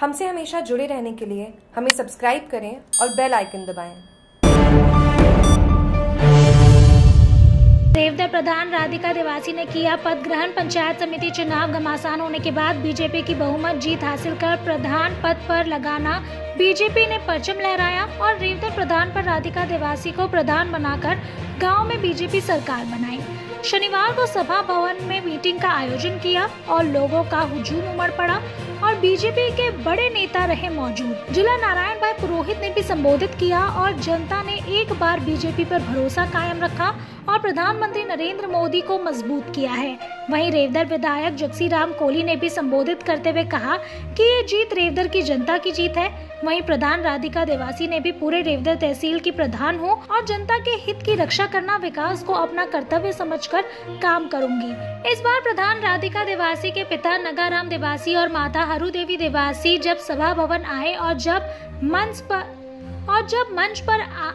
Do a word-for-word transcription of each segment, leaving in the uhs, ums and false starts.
हमसे हमेशा जुड़े रहने के लिए हमें सब्सक्राइब करें और बेल आइकन दबाएं। रेवदर प्रधान राधिका देवासी ने किया पद ग्रहण। पंचायत समिति चुनाव घमासान होने के बाद बीजेपी की बहुमत जीत हासिल कर प्रधान पद पर लगाना। बीजेपी ने परचम लहराया और रेवदर प्रधान पर राधिका देवासी को प्रधान बनाकर गांव में बीजेपी सरकार बनाई। शनिवार को सभा भवन में मीटिंग का आयोजन किया और लोगों का हुजूम उमड़ पड़ा और बीजेपी के बड़े नेता रहे मौजूद। जिला नारायण भाई पुरोहित ने भी संबोधित किया और जनता ने एक बार बीजेपी पर भरोसा कायम रखा और प्रधानमंत्री नरेंद्र मोदी को मजबूत किया है। वहीं रेवदर विधायक जकसीराम कोली ने भी संबोधित करते हुए कहा कि ये जीत रेवदर की जनता की जीत है। वहीं प्रधान राधिका देवासी ने भी पूरे रेवदर तहसील की प्रधान हूं और जनता के हित की रक्षा करना, विकास को अपना कर्तव्य समझकर काम करूंगी। इस बार प्रधान राधिका देवासी के पिता नगाराम देवासी और माता हरू देवी देवासी जब सभा भवन आए और जब मंच पर और जब मंच पर आ...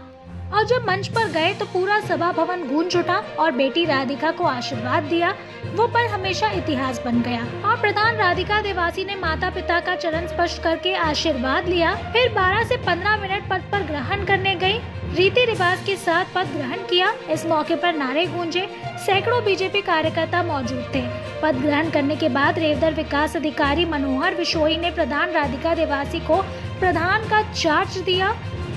और जब मंच पर गए तो पूरा सभा भवन गूंज उठा और बेटी राधिका को आशीर्वाद दिया। वो पल हमेशा इतिहास बन गया और प्रधान राधिका देवासी ने माता पिता का चरण स्पर्श करके आशीर्वाद लिया। फिर बारह से पंद्रह मिनट पद पर ग्रहण करने गई, रीति रिवाज के साथ पद ग्रहण किया। इस मौके पर नारे गूंजे, सैकड़ों बीजेपी कार्यकर्ता मौजूद थे। पद ग्रहण करने के बाद रेवदर विकास अधिकारी मनोहर विश्नोई ने प्रधान राधिका देवासी को प्रधान का चार्ज दिया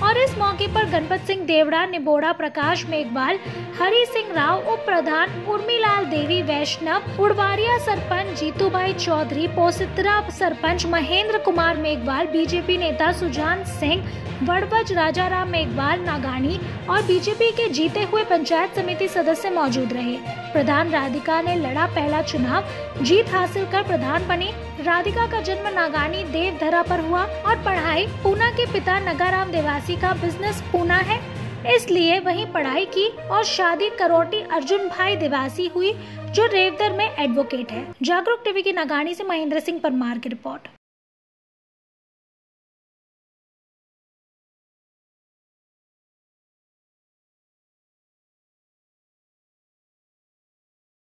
और इस मौके पर गणपत सिंह देवड़ा, निबोडा प्रकाश मेघवाल, हरी सिंह राव उप प्रधान, उर्मिला देवी वैष्णव, उड़वारिया सरपंच जीतू भाई चौधरी, पोसितरा सरपंच महेंद्र कुमार मेघवाल, बीजेपी नेता सुजान सिंह वड़वज, राजाराम मेघवाल नागाणी और बीजेपी के जीते हुए पंचायत समिति सदस्य मौजूद रहे। प्रधान राधिका ने लड़ा पहला चुनाव, जीत हासिल कर प्रधान बनी। राधिका का जन्म नागानी देवधरा पर हुआ और पढ़ाई पूना के पिता नगाराम देवासी का बिजनेस पूना है, इसलिए वहीं पढ़ाई की और शादी करोटी अर्जुन भाई देवासी हुई जो रेवदर में एडवोकेट है। जागरूक टीवी की नागानी से महेंद्र सिंह परमार की रिपोर्ट।